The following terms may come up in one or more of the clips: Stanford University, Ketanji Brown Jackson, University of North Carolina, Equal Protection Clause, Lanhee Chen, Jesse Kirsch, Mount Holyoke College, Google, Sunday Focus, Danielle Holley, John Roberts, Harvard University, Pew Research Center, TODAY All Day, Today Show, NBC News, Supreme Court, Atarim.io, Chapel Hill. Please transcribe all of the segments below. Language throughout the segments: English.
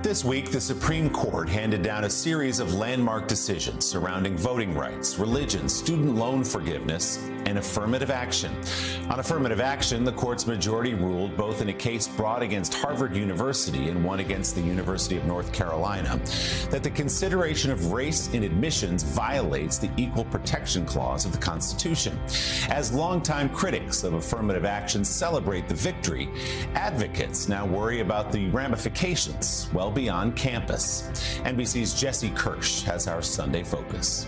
This week, the Supreme Court handed down a series of landmark decisions surrounding voting rights, religion, student loan forgiveness, and affirmative action. On affirmative action, the court's majority ruled both in a case brought against Harvard University and one against the University of North Carolina that the consideration of race in admissions violates the Equal Protection Clause of the Constitution. As longtime critics of affirmative action celebrate the victory, advocates now worry about the ramifications well beyond campus. NBC's Jesse Kirsch has our Sunday focus.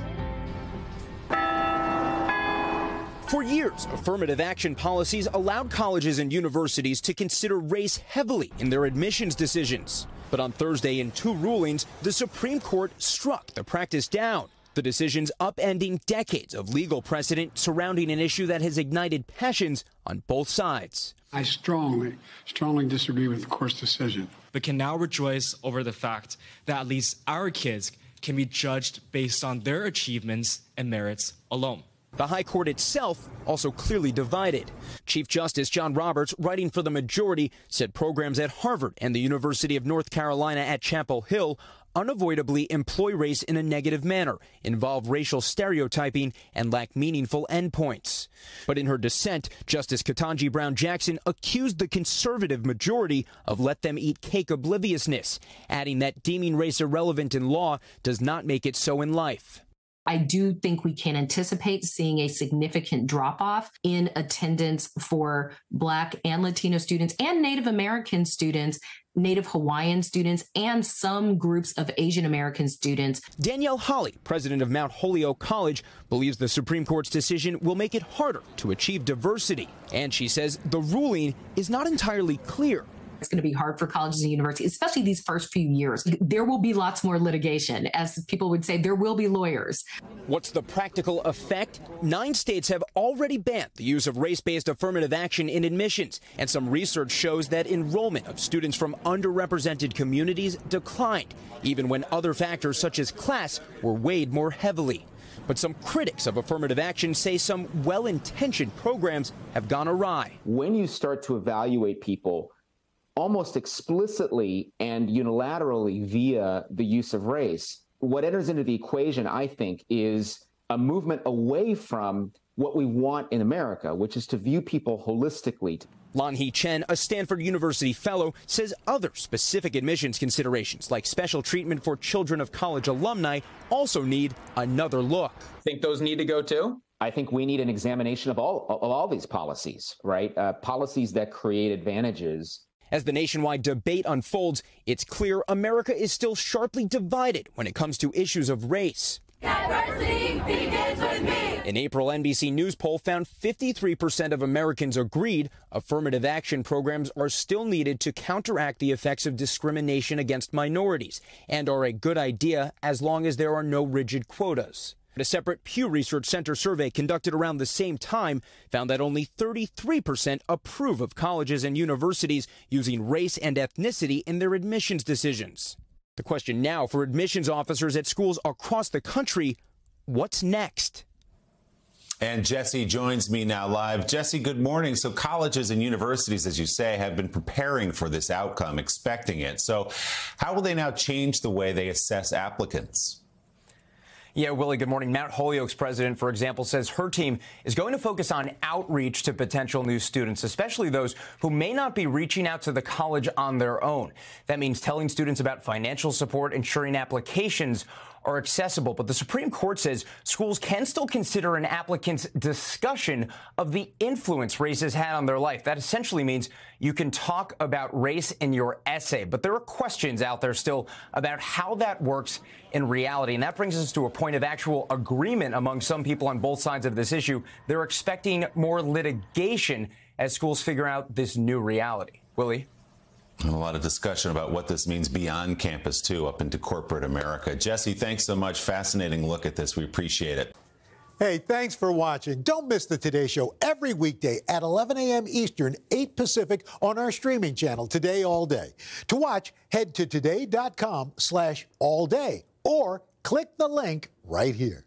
For years, affirmative action policies allowed colleges and universities to consider race heavily in their admissions decisions. But on Thursday, in two rulings, the Supreme Court struck the practice down. The decisions upending decades of legal precedent surrounding an issue that has ignited passions on both sides. I strongly disagree with the court's decision. But can now rejoice over the fact that at least our kids can be judged based on their achievements and merits alone. The High Court itself also clearly divided. Chief Justice John Roberts, writing for the majority, said programs at Harvard and the University of North Carolina at Chapel Hill unavoidably employ race in a negative manner, involve racial stereotyping, and lack meaningful endpoints. But in her dissent, Justice Ketanji Brown Jackson accused the conservative majority of let them eat cake obliviousness, adding that deeming race irrelevant in law does not make it so in life. I do think we can anticipate seeing a significant drop-off in attendance for Black and Latino students and Native American students, Native Hawaiian students, and some groups of Asian American students. Danielle Holley, president of Mount Holyoke College, believes the Supreme Court's decision will make it harder to achieve diversity. And she says the ruling is not entirely clear. It's going to be hard for colleges and universities, especially these first few years. There will be lots more litigation. As people would say, there will be lawyers. What's the practical effect? 9 states have already banned the use of race-based affirmative action in admissions, and some research shows that enrollment of students from underrepresented communities declined, even when other factors such as class were weighed more heavily. But some critics of affirmative action say some well-intentioned programs have gone awry. When you start to evaluate people almost explicitly and unilaterally via the use of race, what enters into the equation, I think, is a movement away from what we want in America, which is to view people holistically. Lanhee Chen, a Stanford University fellow, says other specific admissions considerations, like special treatment for children of college alumni, also need another look. Think those need to go too? I think we need an examination of all these policies, right? Policies that create advantages. As the nationwide debate unfolds, it's clear America is still sharply divided when it comes to issues of race. Diversity begins with me. An April NBC News poll found 53% of Americans agreed affirmative action programs are still needed to counteract the effects of discrimination against minorities and are a good idea as long as there are no rigid quotas. A separate Pew Research Center survey conducted around the same time found that only 33% approve of colleges and universities using race and ethnicity in their admissions decisions. The question now for admissions officers at schools across the country, what's next? And Jesse joins me now live. Jesse, good morning. So colleges and universities, as you say, have been preparing for this outcome, expecting it. So how will they now change the way they assess applicants? Yeah, Willie, good morning. Mount Holyoke's president, for example, says her team is going to focus on outreach to potential new students, especially those who may not be reaching out to the college on their own. That means telling students about financial support, ensuring applications are accessible. But the Supreme Court says schools can still consider an applicant's discussion of the influence race has had on their life. That essentially means you can talk about race in your essay. But there are questions out there still about how that works in reality. And that brings us to a point of actual agreement among some people on both sides of this issue. They're expecting more litigation as schools figure out this new reality. Willie? And a lot of discussion about what this means beyond campus, too, up into corporate America. Jesse, thanks so much. Fascinating look at this. We appreciate it. Hey, thanks for watching. Don't miss the Today Show every weekday at 11 a.m. Eastern, 8 Pacific on our streaming channel, Today All Day. To watch, head to today.com/allday or click the link right here.